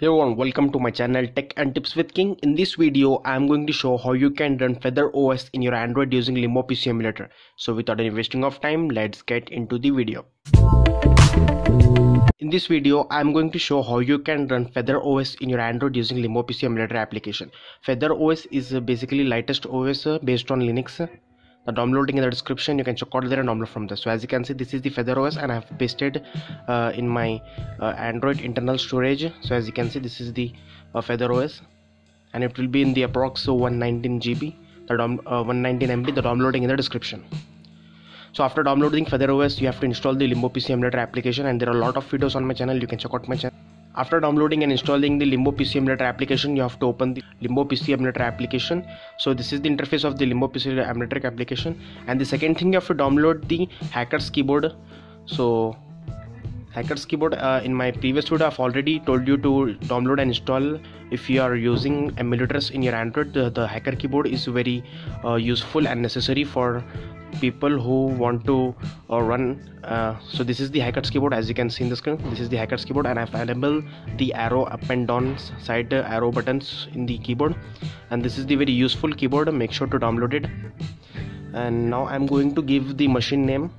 Hello and welcome to my channel Tech and Tips with King. In this video I am going to show how you can run Feather OS in your Android using Limbo PC Emulator. So without any wasting of time, let's get into the video. In this video I am going to show how you can run Feather OS in your Android using Limbo PC Emulator application. Feather OS is basically latest OS based on Linux. The downloading in the description, you can check out there and download from there. So as you can see, this is the Feather OS and I have pasted in my Android internal storage. So as you can see, this is the Feather OS and it will be in the approx 119 GB, the 119 MB, the downloading in the description. So after downloading Feather OS, you have to install the Limbo PC Emulator application, and there are a lot of videos on my channel, you can check out my channel. After downloading and installing the Limbo PC Emulator application, you have to open the Limbo PC Emulator application. So this is the interface of the Limbo PC Emulator application, and the second thing, you have to download the Hacker's keyboard. So Hacker's keyboard, in my previous video I've already told you to download and install. If you are using emulators in your Android, the Hacker keyboard is very useful and necessary for people who want to run. So this is the Hacker's keyboard. As you can see in the screen, this is the Hacker's keyboard, and I've enabled the arrow up and down side arrow buttons in the keyboard, and this is the very useful keyboard. Make sure to download it. And now I'm going to give the machine name.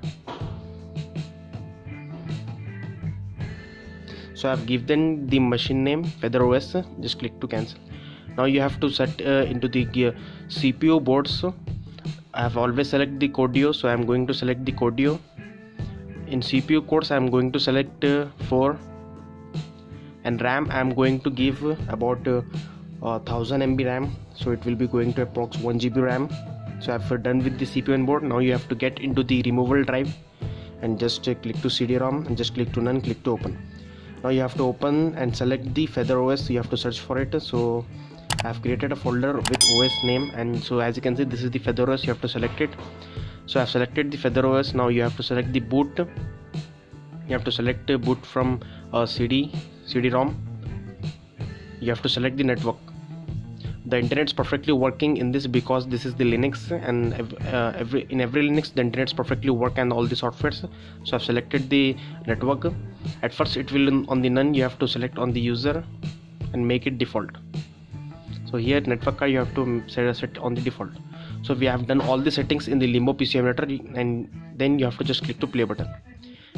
So I've given the machine name Feather OS. Just click to cancel. Now you have to set into the CPU boards. I have always selected the Codeo, so I am going to select the Codeo. In CPU cores, I am going to select 4, and RAM I am going to give about 1000 MB RAM, so it will be going to approx 1 GB RAM. So I have done with the CPU and board. Now you have to get into the removable drive and just click to CD-ROM and just click to none, click to open. Now you have to open and select the Feather OS. You have to search for it. So I have created a folder with OS name, and so as you can see, this is the Feather OS. You have to select it. So I have selected the Feather OS. Now you have to select the boot. You have to select boot from CD-ROM. You have to select the network. The internet is perfectly working in this because this is the Linux, and in every Linux the internet is perfectly work and all the softwares. So I have selected the network. At first it will on the none. You have to select on the user and make it default. So here network you have to set on the default. So we have done all the settings in the Limbo PC Emulator, and then you have to just click to play button,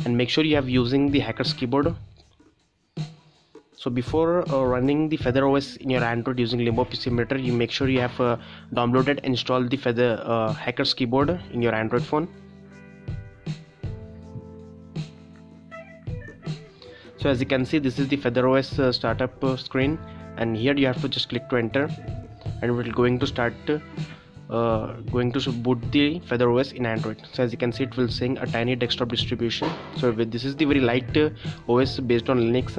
and make sure you have using the Hacker's keyboard. So before running the Feather OS in your Android using Limbo PC Emulator, you make sure you have downloaded and installed the Feather Hacker's keyboard in your Android phone. So as you can see, this is the Feather OS startup screen, and here you have to just click to enter, and we're going to start boot the Feather OS in Android. So as you can see, it will saying a tiny desktop distribution. So this is the very light OS based on Linux.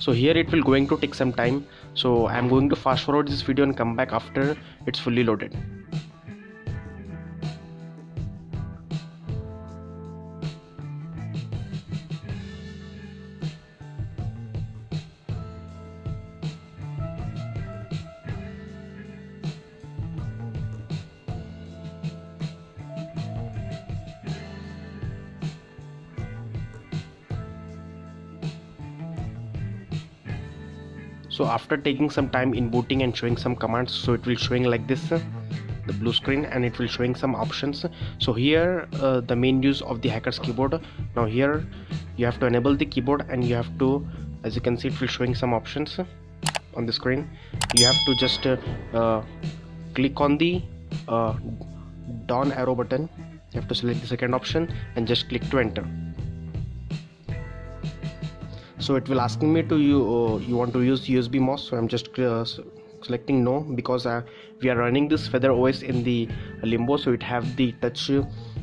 So here it will going to take some time, so I'm going to fast forward this video and come back after it's fully loaded. So after taking some time in booting and showing some commands, so it will showing like this, the blue screen, and it will showing some options. So here the main use of the Hacker's keyboard. Now here you have to enable the keyboard, and you have to, as you can see, it will showing some options on the screen. You have to just click on the down arrow button. You have to select the second option and just click to enter. So it will asking me to you want to use USB mouse, so I'm just selecting no, because we are running this Feather OS in the Limbo, so it have the touch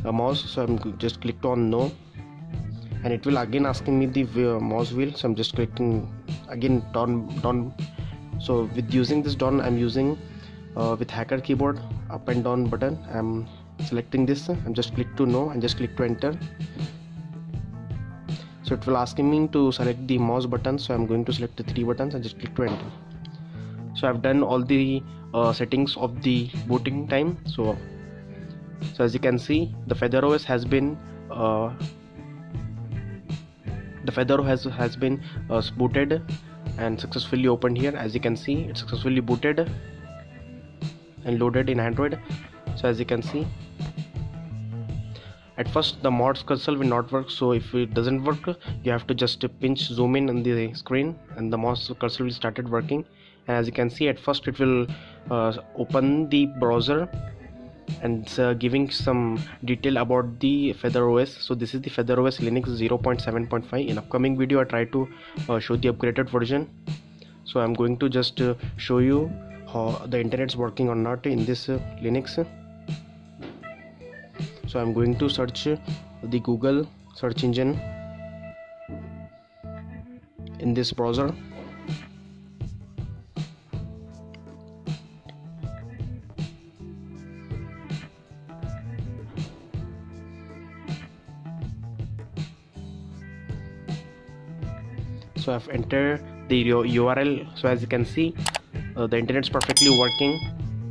mouse, so I'm just clicked on no, and it will again asking me the mouse wheel, so I'm just clicking again down. So with using this down, I'm using with Hacker keyboard up and down button, I'm selecting this, I'm just click to no and just click to enter. So it will asking me to select the mouse button, so I'm going to select the 3 buttons and just click to enter. So I've done all the settings of the booting time. So as you can see, the Feather OS has been the Feather has been booted and successfully opened here. As you can see, it's successfully booted and loaded in Android. So as you can see, at first the mods cursor will not work, so if it doesn't work, you have to just pinch zoom in on the screen and the mouse cursor will started working. And as you can see, at first it will open the browser and giving some detail about the Feather OS. So this is the Feather OS Linux 0.7.5. in upcoming video I try to show the upgraded version, so I'm going to just show you how the internet's working or not in this Linux. So I'm going to search the Google search engine in this browser. So I've entered the URL. so as you can see, the internet's perfectly working.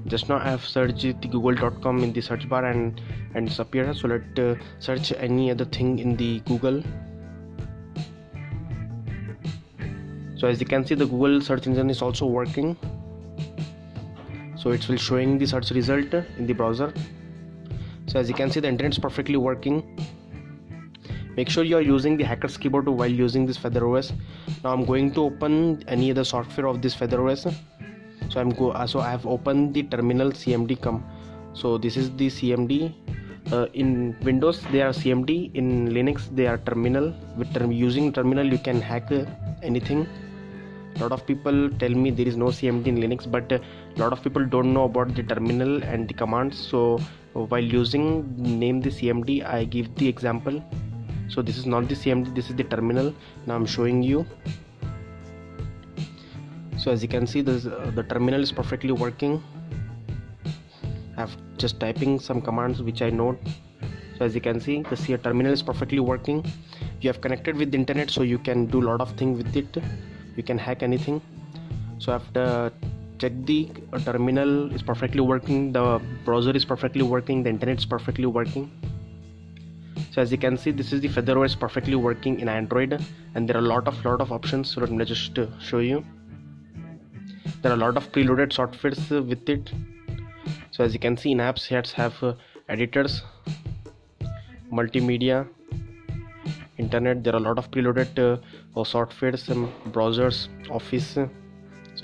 Just now I have searched the google.com in the search bar and it's appeared. So let's search any other thing in the Google. So as you can see, the Google search engine is also working. So it will showing the search result in the browser. So as you can see, the internet's perfectly working. Make sure you are using the Hacker's keyboard while using this Feather OS. Now I'm going to open any other software of this Feather OS. So I have opened the terminal cmd.com. So this is the cmd. In Windows they are cmd, in Linux they are terminal. With using terminal you can hack anything. Lot of people tell me there is no cmd in Linux, but lot of people don't know about the terminal and the commands. So while using name the cmd, I give the example. So this is not the cmd, this is the terminal. Now I'm showing you. So as you can see, this the terminal is perfectly working. I've just typing some commands which I know. So as you can see, the terminal is perfectly working. You have connected with the internet, so you can do a lot of things with it. You can hack anything. So after check the terminal is perfectly working, the browser is perfectly working, the internet is perfectly working. So as you can see, this is the Feather OS perfectly working in Android, and there are a lot of options. So let me just show you. There are a lot of preloaded softwares with it. So as you can see, in apps here have editors, multimedia, internet. There are a lot of preloaded softwares, browsers, office. So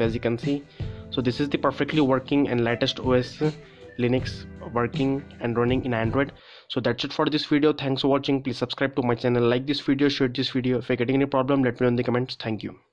as you can see, so this is the perfectly working and latest OS Linux working and running in Android. So that's it for this video. Thanks for watching. Please subscribe to my channel, like this video, share this video. If you're getting any problem, let me know in the comments. Thank you.